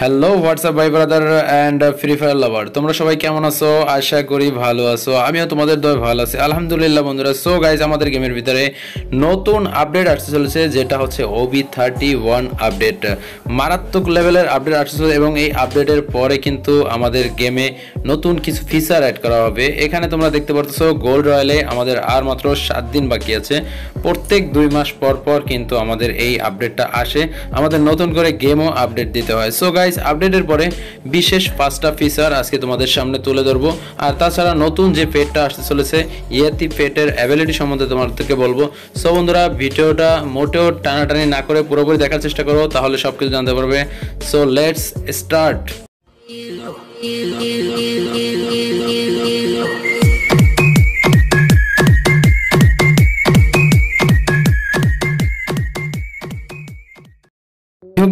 Hello WhatsApp भाई brother and free fire lover तुम्हारा सबाई केमन आसो आशा करी भलो आसो आमिओ तुम्हादेर दय भलो आछि आलহামদুলিল্লাহ बंधुरा। सो गाइज आमादेर गेमेर भितरे नतून आपडेट आसते चलेछे जेटा होच्छे OB31 आपडेट मारात्मक लेवलेर आपडेट आसते चलेछे एबं एई आपडेटेर परे किन्तु आमादेर गेमे नतून किछु फीचार ऐड करा होबे। एखाने तोमरा देखते पाच्छो गोल्ड रयले आमादेर आर मात्र 7 दिन बाकी आछे। प्रत्येक 2 मास पर पर किन्तु आमादेर एई आपडेटटा आसे, आमादेर नतून करे गेमो आपडेट दिते हय। सो गाइस आपडेटेर परे विशेष 5टा फीचार आजके तुम्हादेर सामने तुले धरबो और ताछाड़ा नतून जे पेटटा आसते चलेछे इयेति पेटेर एबिलिटी सम्बन्धे तुम्हादेरके बोलबो। सो बंधुरा भिडियोटा मोटेও टानाटानी ना करे पुरोपुरि देखार चेष्टा करो, ताहले सबकिछु जानते पारबे। So let's start.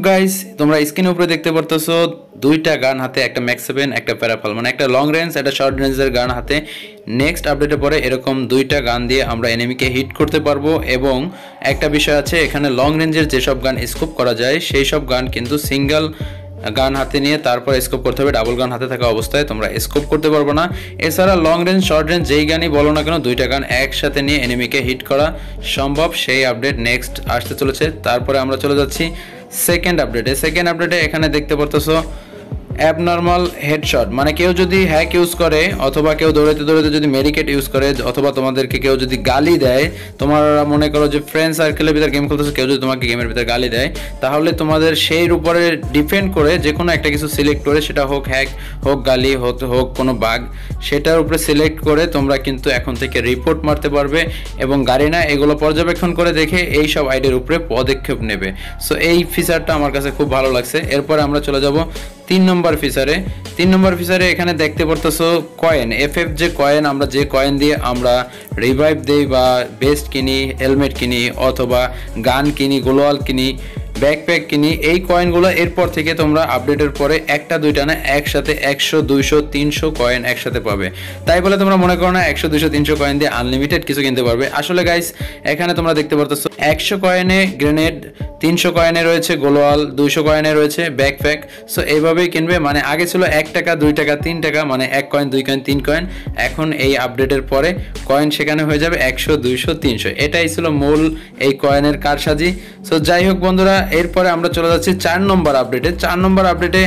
गाइस तुम्हारा स्क्रीन ऊपर देखते पड़तेছো দুইটা গান হাতে, একটা ম্যাক্স 7 একটা প্যারাফল, মানে একটা লং রেঞ্জ একটা শর্ট রেঞ্জের গান হাতে। নেক্সট আপডেটে পরে এরকম দুইটা গান দিয়ে আমরা এনিমিকে হিট করতে পারবো। এবং একটা বিষয় আছে, এখানে লং রেঞ্জের যে সব গান স্কোপ করা যায় সেই সব গান কিন্তু সিঙ্গেল গান হাতে নিয়ে তারপর স্কোপ করতে হবে। ডাবল গান হাতে থাকা অবস্থায় তোমরা স্কোপ করতে পারবে না। এছাড়া লং রেঞ্জ শর্ট রেঞ্জ যেই গানই বলো না কেন দুইটা গান একসাথে নিয়ে এনিমিকে হিট করা সম্ভব। সেই আপডেট নেক্সট আসতে চলেছে। তারপরে আমরা চলে যাচ্ছি सेकेंड आपडेटे। सेकेंड आपडेटे एखाने देखते पड़तेছো অ্যাবনরমাল হেডশট, মানে কেউ যদি হ্যাক ইউজ করে অথবা কেউ দৌড়াতে দৌড়াতে যদি মেডিকেট ইউজ করে অথবা তোমাদেরকে কেউ যদি গালি দেয়, তোমরা মনে করো যে ফ্রেন্ড সার্কেলের ভিতর গেম খেলতেছো, কেউ যদি তোমাকে গেমের ভিতর গালি দেয় তাহলে তোমাদের সেই উপরে ডিপেন্ড করে যে কোনো একটা কিছু সিলেক্ট করে, সেটা হোক হ্যাক হোক গালি হোক কোনো বাগ, সেটার উপরে সিলেক্ট করে তোমরা কিন্তু এখন থেকে রিপোর্ট মারতে পারবে। এবং গারেনা এগুলো পর্যবেক্ষণ করে দেখে এই সব আইডির উপরে পদক্ষেপ নেবে। সো এই ফিচারটা আমার কাছে খুব ভালো লাগছে। এরপর আমরা চলে যাব 3 নম্বর ফিচারে। 3 নম্বর ফিচারে এখানে দেখতে পড়তেছো কয়েন FF, যে কয়েন আমরা যে কয়েন দিয়ে আমরা রিভাইভ দেই বা বেস্ট কিনি, হেলমেট কিনি অথবা গান কিনি, গ্লোয়াল কিনি, ব্যাকপ্যাক কিনি, এই কয়েনগুলো এরপর থেকে তোমরা আপডেটের পরে একটা দুইটা না একসাথে 100, 200, 300 কয়েন একসাথে পাবে। তাই বলে তোমরা মনে করো না 100, 200, 300 কয়েন দিয়ে আনলিমিটেড কিছু কিনতে পারবে। আসলে গাইস এখানে তোমরা দেখতে পারতেছো 100 কয়েনে গ্রেনেড, 300 কয়েনে রয়েছে গোলওয়াল, 200 কয়েনে রয়েছে ব্যাকপ্যাক। সো এইভাবেই কিনবে। মানে আগে ছিল 1 টাকা 2 টাকা 3 টাকা, মানে 1 কয়েন 2 কয়েন 3 কয়েন, এখন এই আপডেটের পরে কয়েন সেখানে হয়ে যাবে 100, 200, 300। এটাই ছিল মূল এই কয়েনের কারসাজি। সো যাই হোক বন্ধুরা, এরপরে আমরা চলে যাচ্ছি 4 নম্বর আপডেটে। 4 নম্বর আপডেটে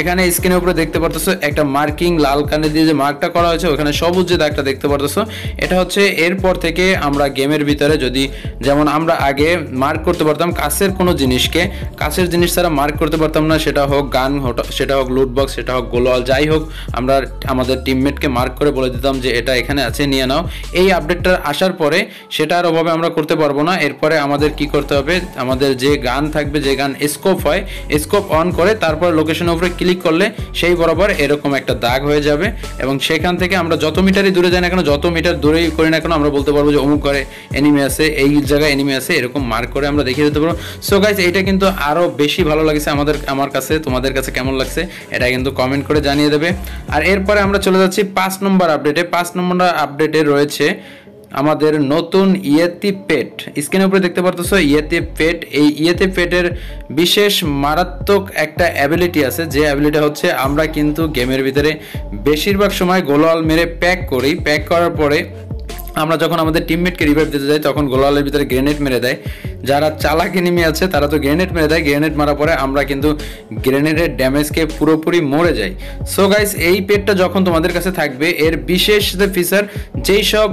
এখানে স্ক্রিনের উপরে দেখতে পারতেছো একটা মার্কিং, লাল কালি দিয়ে যে মার্কটা করা হয়েছে ওখানে সবুজ যে দাগটা দেখতে পারতেছো, এটা হচ্ছে এরপর থেকে আমরা গেমের ভিতরে যদি, যেমন আমরা আগে মার্ক করতে পারতাম কাছের কোনো জিনিসকে, কাছের জিনিস ছাড়া মার্ক করতে পারতাম না, সেটা হোক গান সেটা হোক লুটবক্স সেটা হোক গোলওয়াল, যাই হোক আমরা আমাদের টিমমেটকে মার্ক করে বলে দিতাম যে এটা এখানে আছে নিয়ে নাও। এই আপডেটটা আসার পরে সেটার অভাবে আমরা করতে পারবো না। এরপরে আমাদের কি করতে হবে, আমাদের যে গান থাকবে যে গান স্কোপ হয় স্কোপ অন করে তারপর লোকেশনের উপরে ক্লিক করলে সেই বরাবর এরকম একটা দাগ হয়ে যাবে এবং সেখান থেকে আমরা যত মিটারই দূরে যাই না কেন, যত মিটার দূরেই করি না কেন, আমরা বলতে পারবো যে অমুক করে এনিমি আছে, এই জায়গায় এনিমি আছে, এরকম মার্ক করে আমরা দেখিয়ে দিতে পারবো। সো গাইস এটা কিন্তু আরও বেশি ভালো লাগছে আমাদের, আমার কাছে। তোমাদের কাছে কেমন লাগছে এটা কিন্তু কমেন্ট করে জানিয়ে দেবে। আর এরপরে আমরা চলে যাচ্ছি 5 নম্বর আপডেটে। 5 নম্বর আপডেটে রয়েছে আমাদের নতুন ইয়েতি পেট। স্ক্রিনের উপরে দেখতে পারতেছো ইয়েতি পেট। এই ইয়েতি পেটের বিশেষ মারাত্মক একটা অ্যাবিলিটি আছে, যে অ্যাবিলিটি হচ্ছে আমরা কিন্তু গেমের ভিতরে বেশিরভাগ সময় গোলওয়াল মেরে প্যাক করি, প্যাক করার পরে আমরা যখন আমাদের টিমমেটকে রিভাইভ দিতে যাই তখন গোলওয়ালের ভিতরে গ্রেনেড মেরে দেয়। যারা চালাক এনিমি আছে তারা তো গ্রেনেড মেরে দেয়, গ্রেনেড মারার পরে আমরা কিন্তু গ্রেনেডের ড্যামেজকে পুরোপুরি মরে যাই। সো গাইস এই পেটটা যখন তোমাদের কাছে থাকবে, এর বিশেষ যে ফিচার, যেই সব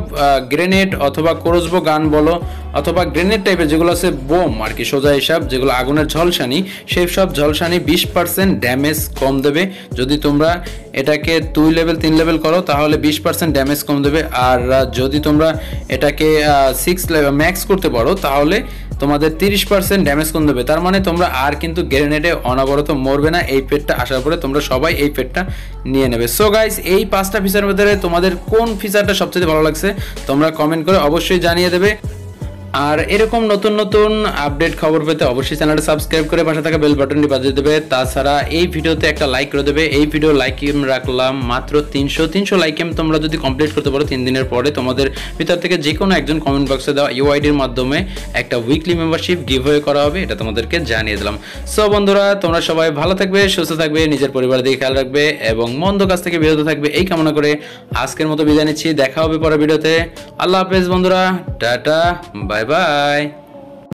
গ্রেনেড অথবা ক্রসবো গান বলো অথবা গ্রেনেড টাইপের যেগুলো আছে বোম আর কি, সোজা হিসাব যেগুলো আগুনের ঝলসানি, সেই সব ঝলসানি 20% ড্যামেজ কম দেবে। যদি তোমরা এটাকে 2 লেভেল 3 লেভেল করো তাহলে 20% ড্যামেজ কম দেবে। আর যদি তোমরা এটাকে 6 লেভেল ম্যাক্স করতে পারো তাহলে তোমাদের 30% ড্যামেজ কম দেবে। তার মানে তোমরা আর কিন্তু গ্রেনেডে অনবরত মরবে না। এই পেটটা আসার পরে তোমরা সবাই এই পেটটা নিয়ে নেবে। সো গাইস এই 5টা ফিচারের ভিতরে তোমাদের কোন ফিচারটা সবচেয়ে ভালো লাগছে তোমরা কমেন্ট করে অবশ্যই জানিয়ে দেবে। और एरकम नतून नतून आपडेट खबर पे अवश्य चैनल सबसक्राइब कर पाशे थाका बेल बाटनटी बाजिए देबे। ताछाड़ा एई भिडियोते एकटा लाइक करे देबे। एई भिडियो लाइक एम राखलाम मात्र 300 लाइक एम तोमरा जोदि कमप्लीट करते पारो 3 दिनेर परे तोमादेर भितर थेके जे कोनो एकजन कमेंट बक्से देওয়া ইউআইডির মাধ্যমে একটা উইকলি মেম্বারশিপ গিভওয়ে করা হবে, এটা তোমাদেরকে জানিয়ে দিলাম। সো বন্ধুরা, তোমরা সবাই ভালো থাকবে, সুস্থ থাকবে, নিজের পরিবার দিকে খেয়াল রাখবে এবং মন্দ কাজ থেকে বিরত থাকবে এই কামনা করে আজকের মতো বিদায় নিচ্ছি। দেখা হবে পরের ভিডিওতে। আল্লাহ হাফেজ বন্ধুরা, টাটা, বাই বাই।